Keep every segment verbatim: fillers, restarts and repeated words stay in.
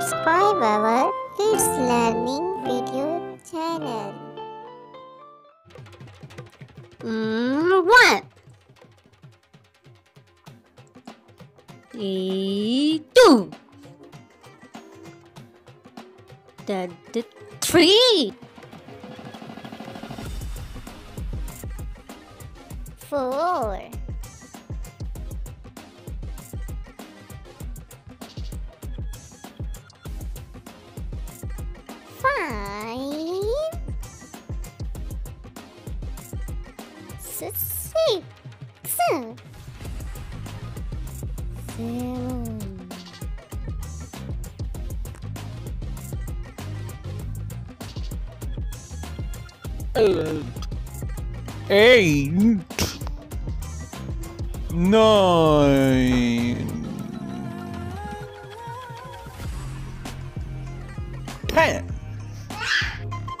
subscribe our Kids Learning Video channel. Mm, one, e two, the, the three, four. Six, seven, eight, nine, ten.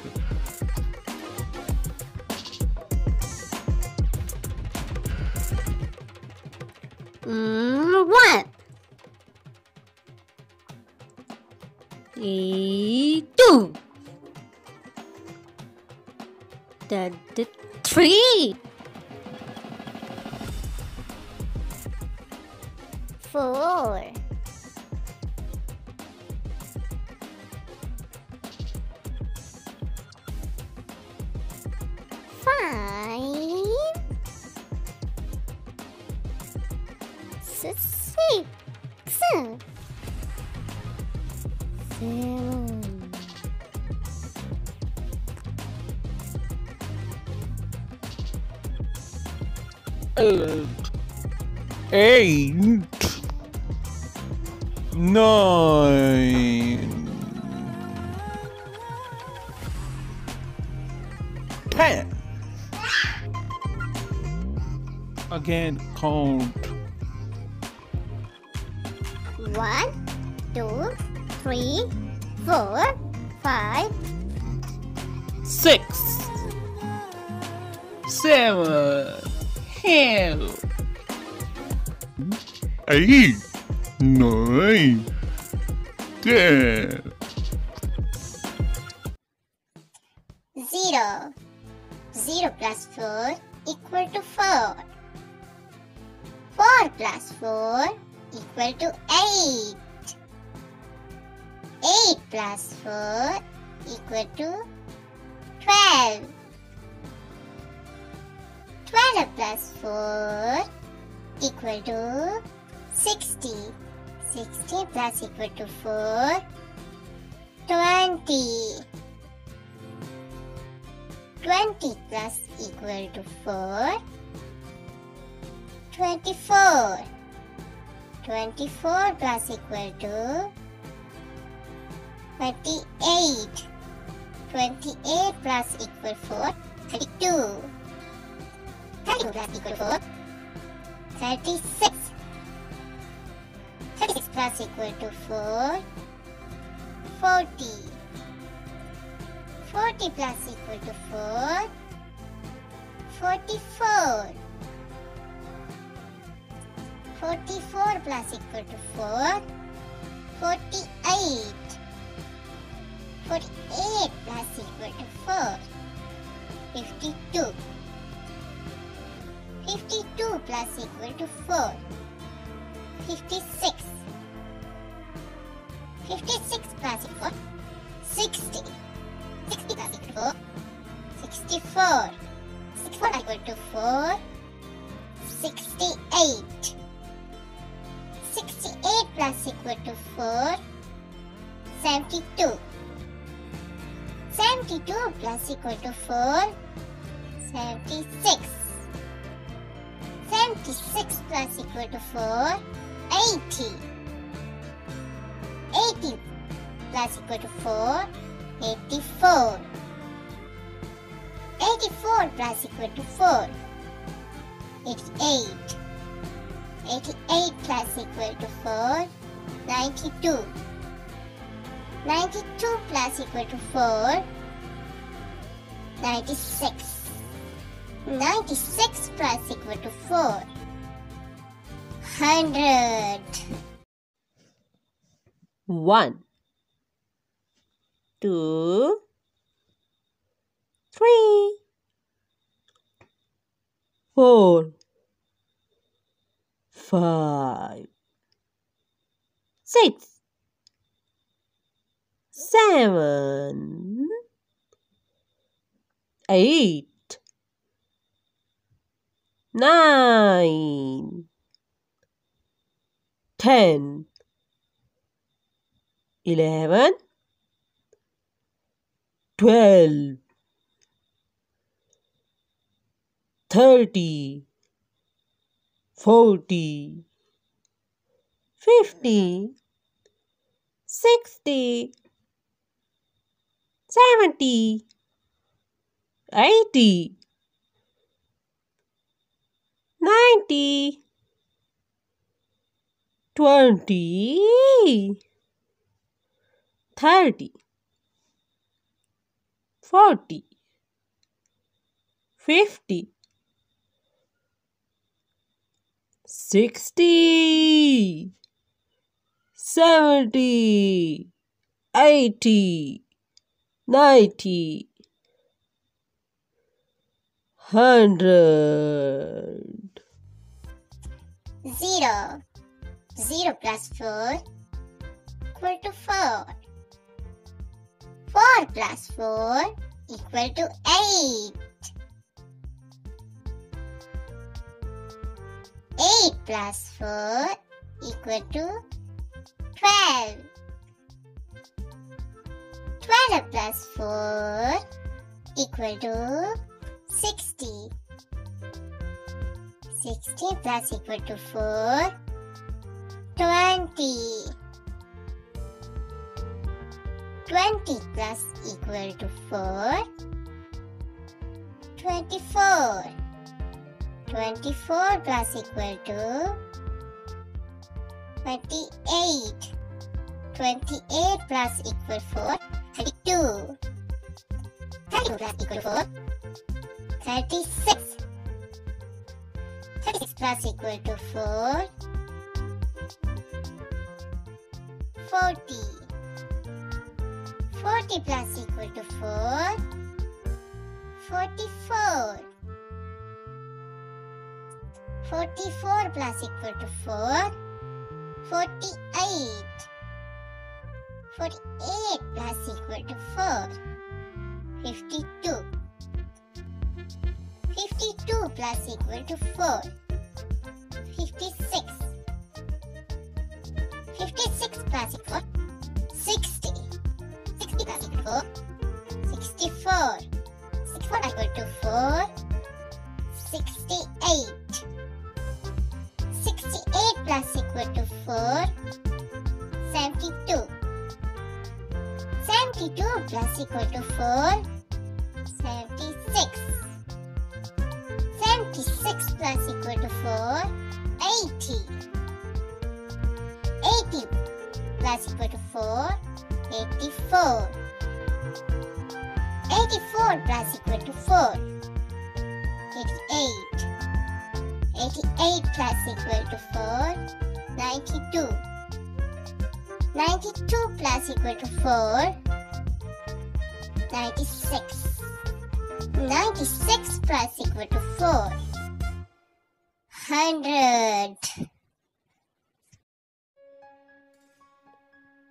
Mm, one. E two, the, the three, four, five, six, seven. Seven, eight, nine, ten. Again, count. One, two, three, four, five, six, seven, eight, nine, ten. Zero. Zero plus four equal to four. Four plus four equal to eight. eight plus four equal to twelve. twelve plus four equal to sixty. sixty plus equal to four, twenty. twenty plus equal to four, twenty-four. twenty-four plus equal to Twenty-eight. Twenty-eight plus equal four, thirty-two. Thirty-two plus equal four, thirty-six. Thirty-six plus equal to four, forty. Forty plus equal to four, forty-four. Forty-four plus equal to four, forty-eight. forty-eight plus equal to four, fifty-two. fifty-two plus equal to four, fifty-six. fifty-six plus equal to sixty. sixty plus equal to four, sixty-four. sixty-four equal to four, sixty-eight. sixty-eight plus equal to four, seventy-two. seventy-two plus equal to four, seventy-six. seventy-six plus equal to four, eighty. eighty plus equal to four, eighty-four. eighty-four plus equal to four. eighty-eight. eighty-eight plus equal to four. ninety-two. ninety-two plus equal to four. ninety-six. ninety-six plus equal to four. one hundred. One. Two. Three. Four. Five. Six. Seven. Eight. Nine. Ten. Eleven. Twelve. Thirty. Forty. Fifty. Sixty. Seventy. Eighty. Ninety. Twenty. Thirty. Forty. Fifty. Sixty. Seventy. Eighty. Ninety. Hundred. Zero. Zero plus four equal to four. Four plus four equal to eight. Eight plus four equal to twelve. Twelve plus four equal to sixty. Sixty plus equal to four. Twenty. Twenty plus equal to four. Twenty-four. Twenty-four plus equal to twenty-eight. Twenty-eight plus equal four. Thirty-two. Thirty-two plus equal four. Thirty-six. Thirty-six plus equal to four. Forty. Forty plus equal to four. Forty-four. Forty-four plus equal to four. Forty-eight. Forty-eight plus equal to four. Fifty-two. Fifty-two plus equal to four. Fifty-six. Fifty-six plus equal to sixty. Sixty plus equal to four. Sixty-four. Sixty-four equal to four. Sixty-eight. Sixty-eight plus equal to four. Seventy-two. Seventy-two plus equal to four. Seventy-six. Seventy-six plus equal to four. Eighty. Eighty plus equal to four. Eighty-four. Eighty-four plus equal to four. Eighty-eight. Eighty-eight plus equal to four. Ninety-two. Ninety-two plus equal to four. Ninety-six. Ninety-six plus equal to four. Hundred.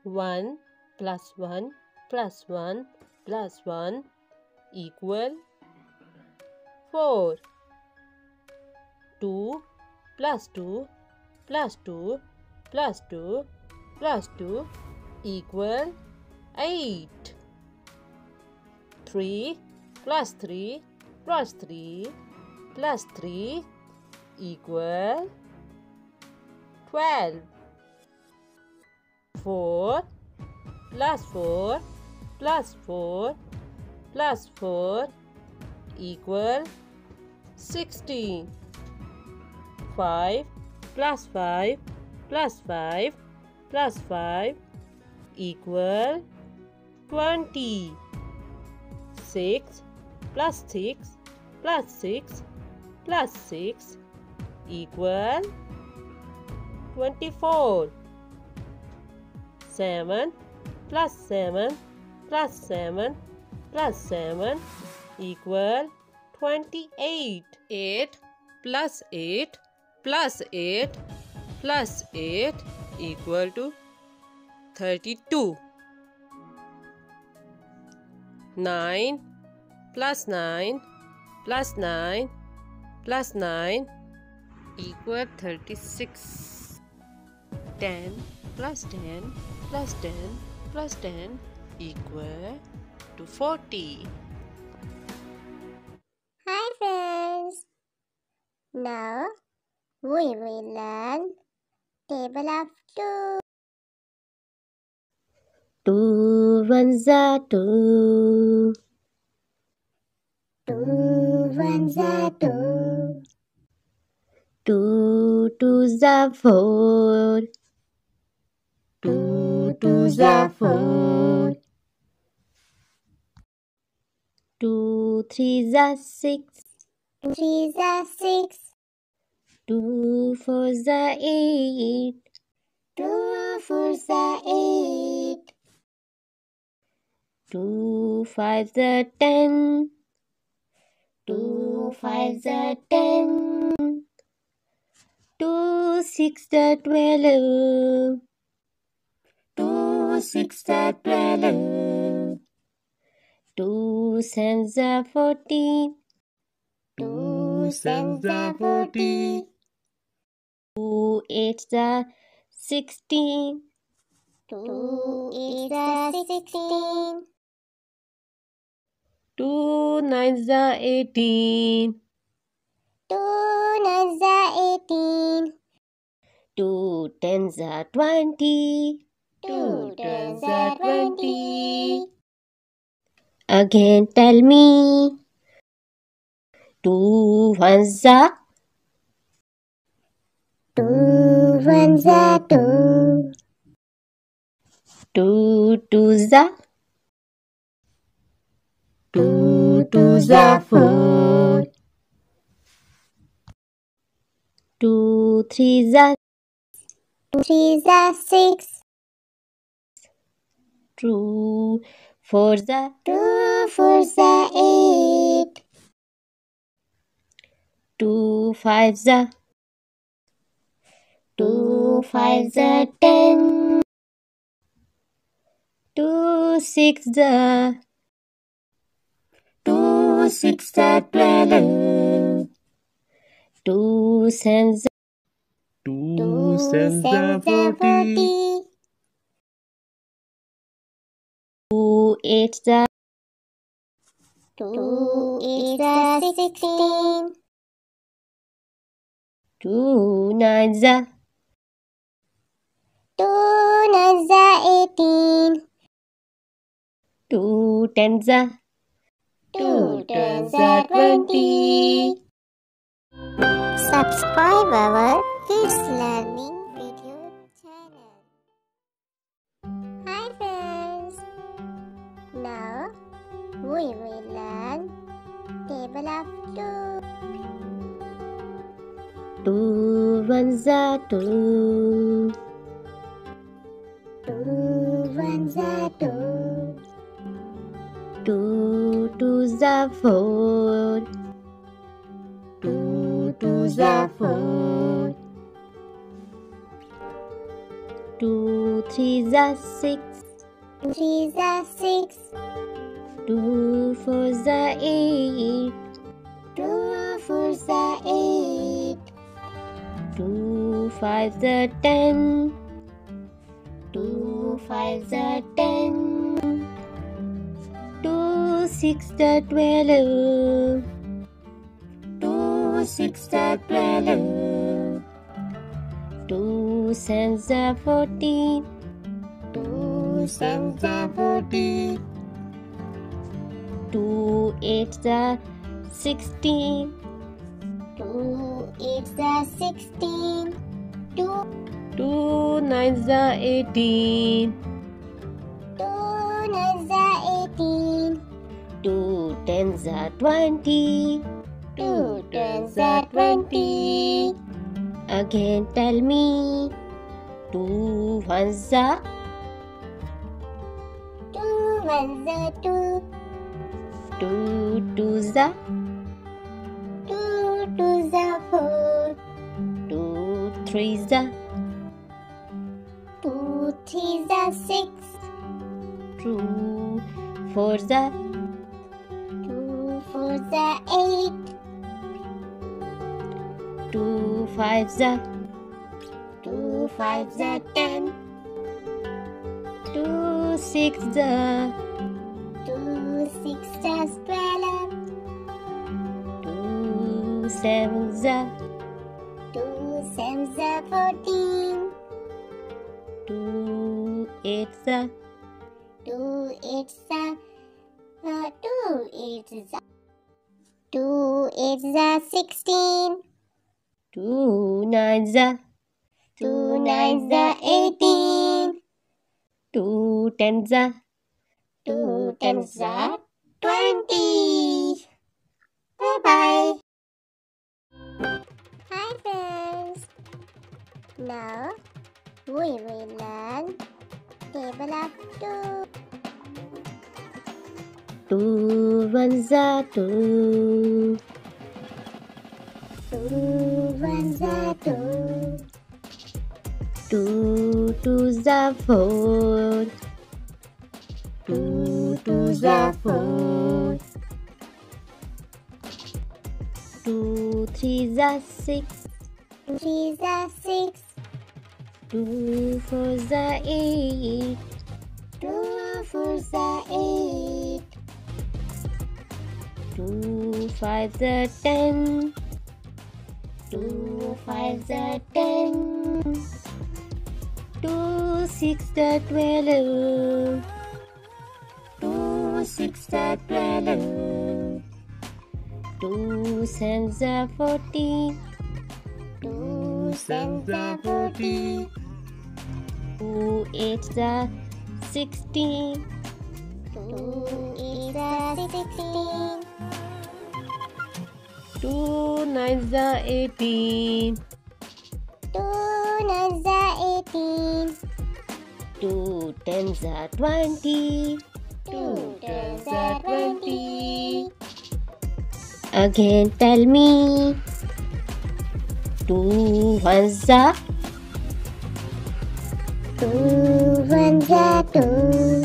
One plus one plus one plus one equal four. Two plus two plus two plus two plus two equal eight. Three plus three plus three plus three equal twelve. Four plus four plus four plus four equal sixty. five plus five plus five plus five equal twenty. six plus six plus six plus six equal twenty-four. seven plus seven plus seven plus seven equal twenty-eight. eight plus eight plus eight plus eight equal to thirty-two. nine plus nine plus nine plus nine equal thirty-six. ten plus ten plus ten plus ten equal to forty. Hi friends! Now we will learn table of two. Two ones are two. Two ones are two. Two twos are four. Two twos are four. Two threes are six. Two threes are six. Two fours are eight. Two fours are eight. Two fives are ten. Two fives are ten. Two six are twelve. Two six are twelve. Two sevens are fourteen. Two sevens are fourteen. Two eights are sixteen. Two eights are sixteen. Two nines are eighteen. Two nines are eighteen. Two tens are twenty. Two tens are twenty. Again tell me. Two ones are. Two ones are two. Two twos are. Two twos are four. Two threes are. Two threes are six. Two fours are. Two fours are eight. Two fives are. Two fives are ten. Two sixes are. Two sixes are twelve. Two sevens. Two sevens are forty. Two eights are. Two eights are sixteen. Two nines are. Two nines are eighteen. Two tens are. Two tens are twenty. Subscribe our Kids Learning video channel. Hi friends! Now we will learn table of two. Two ones are two. Two ones are two. Two twos are four. Two twos are four. Two threes are six. Two threes are six. Two fours are eight. Two fours are eight. Two fives are ten. Two fives are ten. Two six are twelve. Two six are twelve. Two sevens are fourteen. Two sevens are fourteen. Two eights are sixteen. Two eights are sixteen. Two two nines are eighteen. Two nines are eighteen. Two tens are twenty. Two tens are twenty. Again tell me. Two ones are. Two ones are two. Two twos are. Two twos are four. Two threes are. Two threes are six. Two fours are. Two fours are eight. Two fives are. Two fives are ten. Two sixes are. Two sixes are twelve. Two sevens are. Two sevens are fourteen. Two eights are. Two eights are. Uh, two eights are. Two eights are sixteen. Two nines are. Two nines are eighteen. Two tens are. Two tens are twenty. Bye bye. Hi friends. Now we will learn table of two. Two ones are two. Two ones are two. Two twos are four. Two twos are four. Two threes are six. Two threes are six. Two fours are eight. Two fours are eight. Two fives are ten. Two fives are ten. Two sixes are twelve. Two sixes are twelve. Two sevens are fourteen. Two sevens are fourteen. Two eights are sixteen. Two eights are sixteen. Two nines are eighteen. Two nines are eighteen. Two tens are twenty. Two tens are twenty. Again tell me. Two ones are. Two ones are two.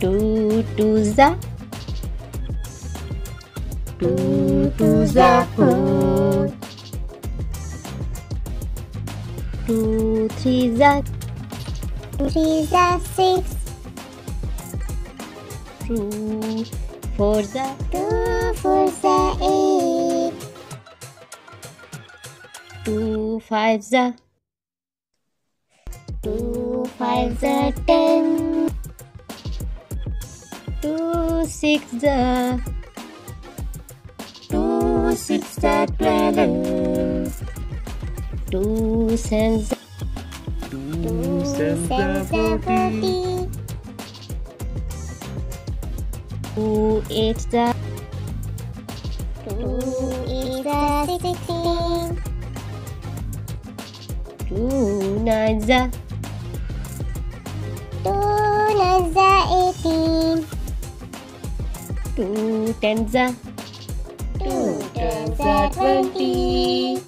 Two twos are. Two twos are four. Two threes are. Two threes are six. Two fours are. Two fours are eight. Two fives are. Two fives are ten. Two sixes are. Two sixes are twelve. Two sevens. Two sevens are forty. Two eights are. Two eights are sixteen. Two nines are. Two nines are eighteen. Two tens are. Two tens are twenty.